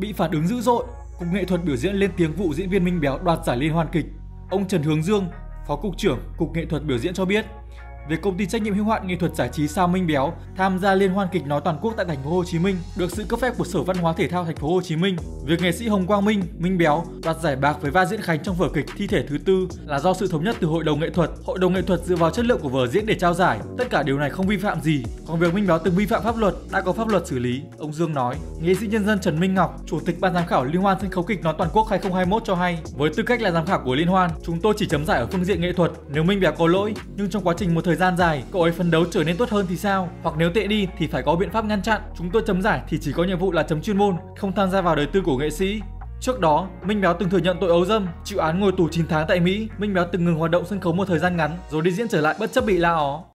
Bị phản ứng dữ dội, Cục Nghệ thuật biểu diễn lên tiếng vụ diễn viên Minh Béo đoạt giải Liên hoan kịch. Ông Trần Hướng Dương, Phó Cục trưởng Cục Nghệ thuật biểu diễn cho biết, về công ty trách nhiệm hữu hạn nghệ thuật giải trí Sao Minh Béo tham gia Liên hoan kịch nói toàn quốc tại Thành phố Hồ Chí Minh được sự cấp phép của Sở Văn hóa Thể thao Thành phố Hồ Chí Minh. Việc nghệ sĩ Hồng Quang Minh, Minh Béo đoạt giải bạc với va diễn Khánh trong vở kịch Thi thể thứ tư là do sự thống nhất từ Hội đồng Nghệ thuật. Hội đồng Nghệ thuật dựa vào chất lượng của vở diễn để trao giải. Tất cả điều này không vi phạm gì. Còn việc Minh Béo từng vi phạm pháp luật đã có pháp luật xử lý, ông Dương nói. Nghệ sĩ nhân dân Trần Minh Ngọc, Chủ tịch Ban giám khảo Liên hoan sân khấu kịch nói toàn quốc 2021 cho hay, với tư cách là giám khảo của Liên hoan, chúng tôi chỉ chấm giải ở phương diện nghệ thuật. Nếu Minh Béo có lỗi, nhưng trong quá trình một thời gian dài, cậu ấy phấn đấu trở nên tốt hơn thì sao? Hoặc nếu tệ đi thì phải có biện pháp ngăn chặn. Chúng tôi chấm giải thì chỉ có nhiệm vụ là chấm chuyên môn, không tham gia vào đời tư của nghệ sĩ. Trước đó, Minh Béo từng thừa nhận tội ấu dâm, chịu án ngồi tù 9 tháng tại Mỹ. Minh Béo từng ngừng hoạt động sân khấu một thời gian ngắn rồi đi diễn trở lại bất chấp bị la ó.